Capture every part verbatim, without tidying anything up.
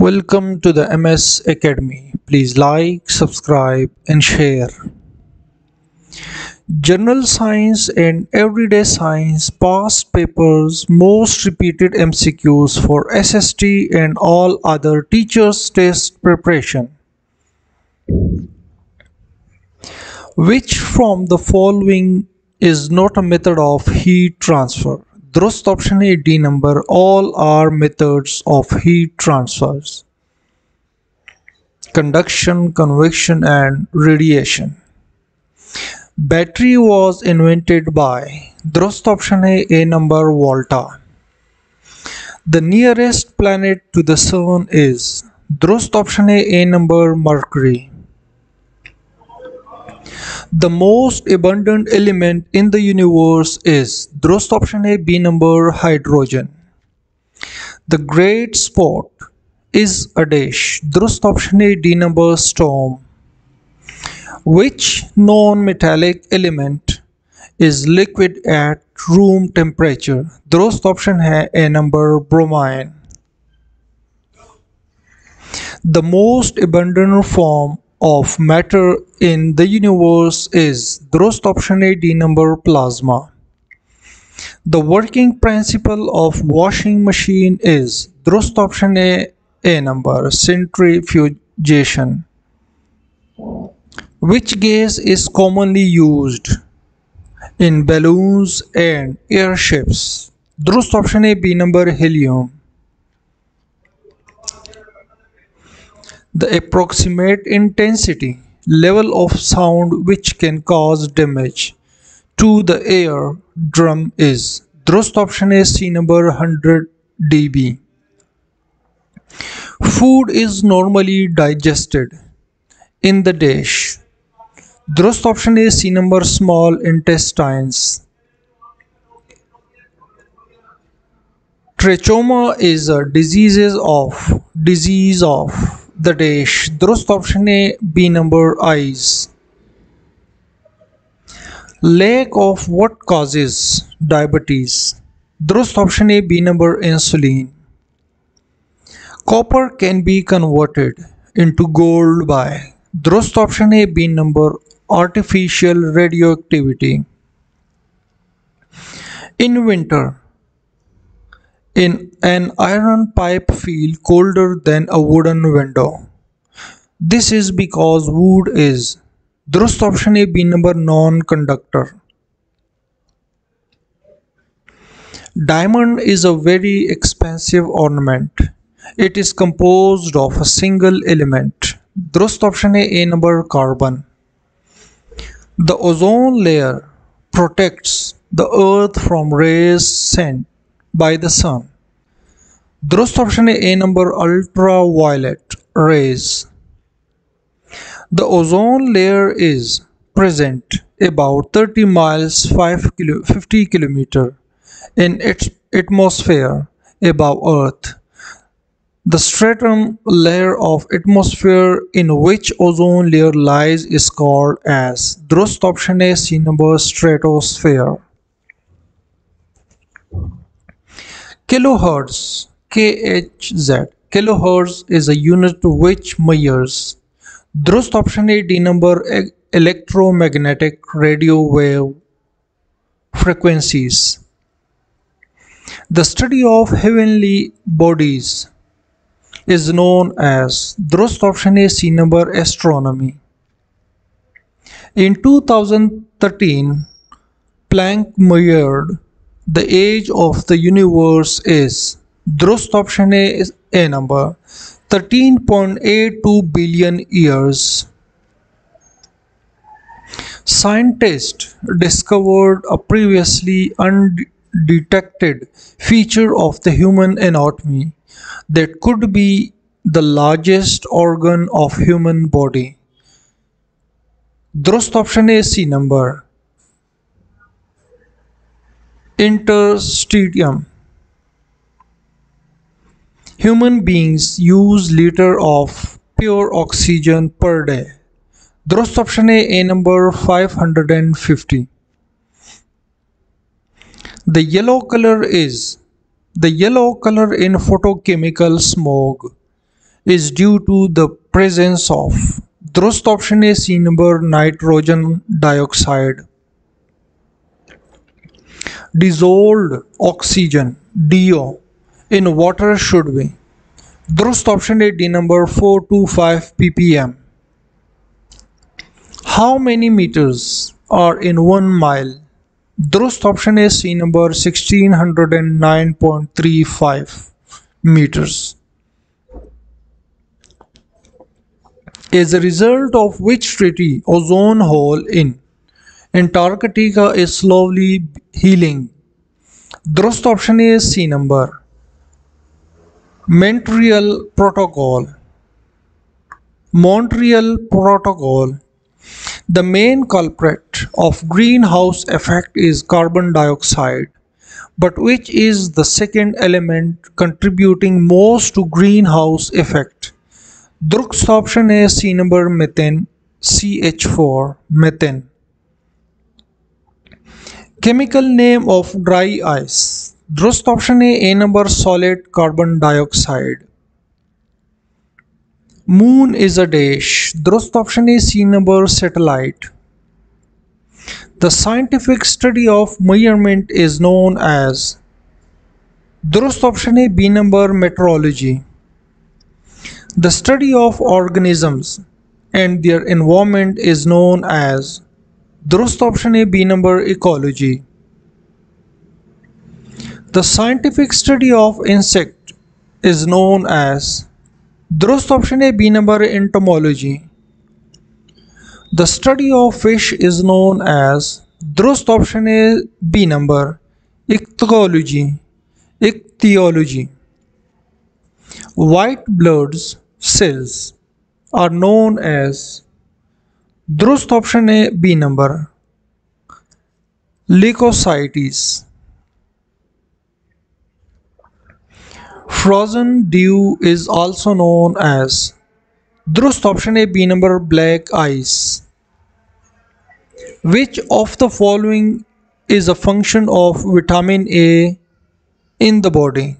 Welcome to the M S Academy. Please like, subscribe and share. General Science and Everyday Science past papers, most repeated M C Qs for S S T and all other teachers' test preparation. Which from the following is not a method of heat transfer? درست option ہے D number. All are methods of heat transfers. Conduction, convection and radiation. Battery was invented by. درست option ہے A number. Volta. The nearest planet to the sun is. درست option ہے A number. Mercury. The most abundant element in the universe is. Durst option A, B number. Hydrogen. The great sport is a dish. Durst option A, D number. Storm. Which non-metallic element is liquid at room temperature? Durst option A, A number. Bromine. The most abundant form of matter in the universe is. Durst option A, D number. Plasma. The working principle of washing machine is. Durst option A, A number. Centrifugation. Which gas is commonly used in balloons and airships? Durst option A, B number. Helium. The approximate intensity level of sound which can cause damage to the air drum is. Durst option A, C number. One hundred decibels. Food is normally digested in the dish. Durst option A, C number. Small intestines. Trachoma is a disease of disease of the dish. Durst option A, B number. Eyes. Lack of what causes diabetes? Durst option A, B number. Insulin. Copper can be converted into gold by. Durst option A, B number. Artificial radioactivity. In winter, in an iron pipe feel colder than a wooden window. This is because wood is. Durst option A, B number. Non-conductor. Diamond is a very expensive ornament. It is composed of a single element. Durst option A, A number. Carbon. The ozone layer protects the earth from rays sent by the sun. Durst option A, A number. Ultraviolet rays. The ozone layer is present about thirty miles fifty kilometers in its atmosphere above Earth. The stratum layer of atmosphere in which ozone layer lies is called as. Durst option A, C number. Stratosphere. Kilohertz, K H Z. Kilohertz is a unit which measures. Durst option A, D number. Electromagnetic radio wave frequencies. The study of heavenly bodies is known as. Durst option A, C number. Astronomy. In two thousand thirteen, Planck measured the age of the universe is. Durst option A, is A number. Thirteen point eight two billion years. Scientists discovered a previously undetected feature of the human anatomy that could be the largest organ of human body. Durst option A, C number. Interstitium. Human beings use liter of pure oxygen per day. Durst option A, A number. Five hundred fifty. The yellow color is The yellow color in photochemical smoke is due to the presence of. درست option ہے C number nitrogen dioxide. Dissolved oxygen D O in water should be. درست option ہے D number four two five P P M. How many metres are in one mile. درست option ہے C number sixteen hundred and nine point three five metres. As a result of which treaty ozone hole in Antarctica is slowly healing. Drust option is C number Montreal Protocol. Montreal Protocol. The main culprit of greenhouse effect is carbon dioxide, but which is the second element contributing most to greenhouse effect. درست option ہے C number methane C H four methane. Chemical name of dry ice. درست option ہے A number solid carbon dioxide. Moon is a dash. درست option ہے C number satellite. The scientific study of measurement is known as. درست option ہے B number metrology. The study of organisms and their environment is known as. درست option ہے B number ecology. The scientific study of insect is known as. درست option ہے B number entomology. The study of fish is known as. درست option ہے B number ichthyology ichthyology. White bloods cells are known as. درست option ہے B number leucocytes. Frozen dew is also known as. درست option ہے B number black ice. Which of the following is a function of vitamin A in the body.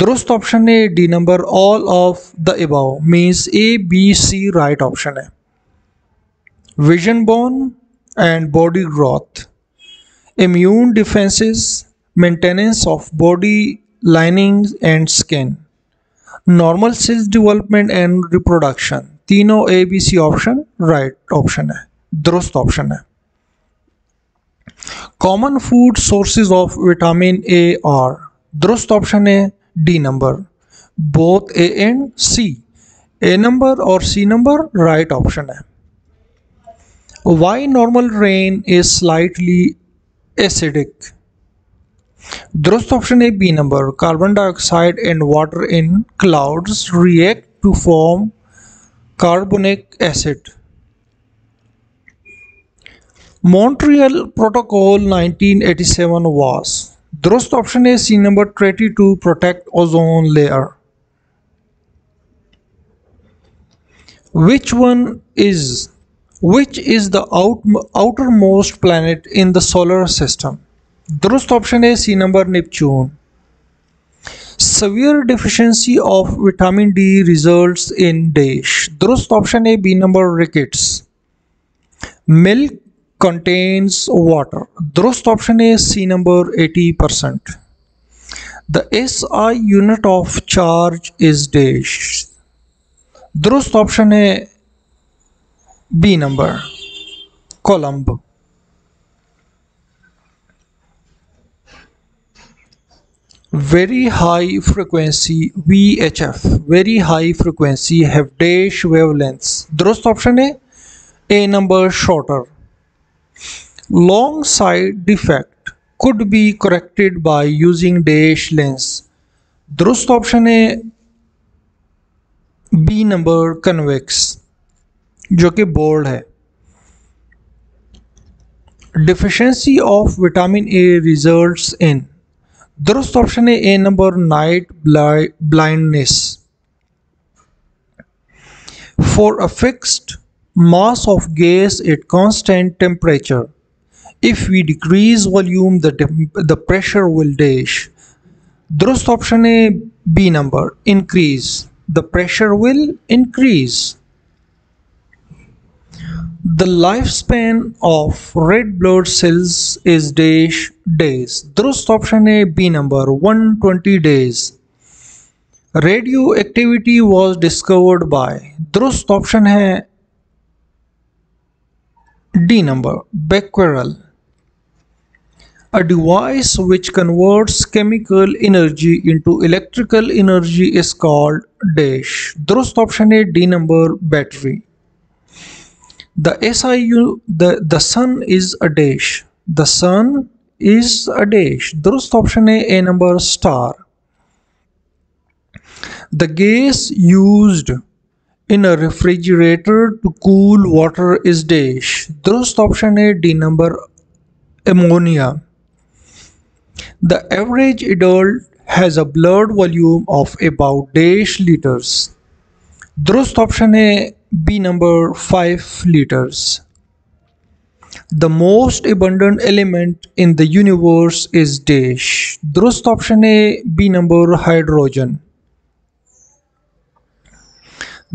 درست option ہے D number all of the above means A B C right option ہے. Vision bone and body growth. Immune defences. Maintenance of body lining and skin. Normal cells development and reproduction. تینوں A B C option right option ہے درست option ہے. Common food sources of vitamin A are. درست option ہے D number both A and C. A number اور سی number right option ہے. Why normal rain is slightly acidic. درست option ہے B number carbon dioxide and water in clouds react to form carbonic acid. Montreal protocol nineteen eighty seven was. درست option ہے C number treaty to protect ozone layer. Which one is which is the outermost planet in the solar system. درست option ہے C number Neptune. Severe deficiency of vitamin D results in dash. درست option ہے B number rickets. Milk contains water. درست option ہے C number eighty percent. The S I unit of charge is dash. درست option ہے B number coulomb. Very high frequency V H F very high frequency have dash wavelengths. درست option ہے A number shorter. Long sight defect could be corrected by using dash lens. درست option ہے B number convex جو کہ board ہے. Deficiency of vitamin A results in. درست option ہے A number night blindness. For a fixed mass of gas at constant temperature, if we decrease volume the the pressure will dash. درست option ہے B number increase, the pressure will increase. The lifespan of red blood cells is dash days. درست option ہے B number one hundred twenty days. Radioactivity was discovered by, درست option ہے D number Becquerel. A device which converts chemical energy into electrical energy is called dash. درست option ہے D number battery. The SIU, the, the sun is a dash. The sun is a dash. درست option ہے A number star. The gas used in a refrigerator to cool water is dash. درست option ہے D number ammonia. The average adult has a blood volume of about dash liters. درست option ہے B number five liters. The most abundant element in the universe is dash. درست option ہے B number hydrogen.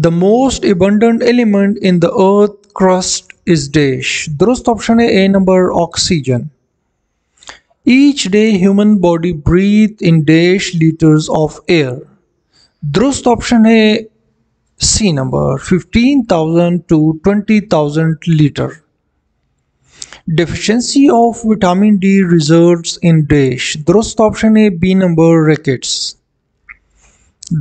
The most abundant element in the earth crust is dash. درست option ہے A number oxygen. Each day human body breathe in dash liters of air. درست option ہے C number fifteen thousand to twenty thousand liter. Deficiency of vitamin D results in dash. درست option ہے B number rickets.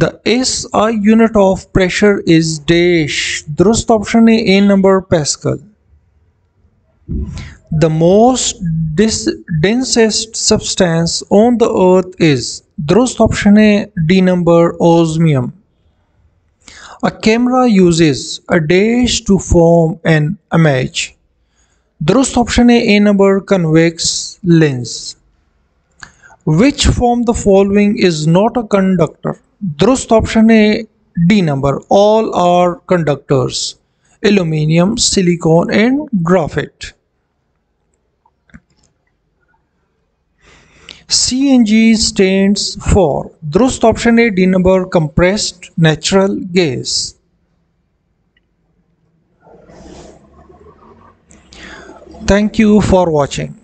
The S I unit of pressure is dash. درست option ہے A number pascal. The most densest substance on the earth is. درست option ہے D number osmium. A camera uses a dash to form an image. درست option ہے A number convex lens. Which form the following is not a conductor? درست option ہے D number all are conductors. Aluminium, silicon and graphite. C N G stands for. درست option ہے D number compressed natural gas. Thank you for watching.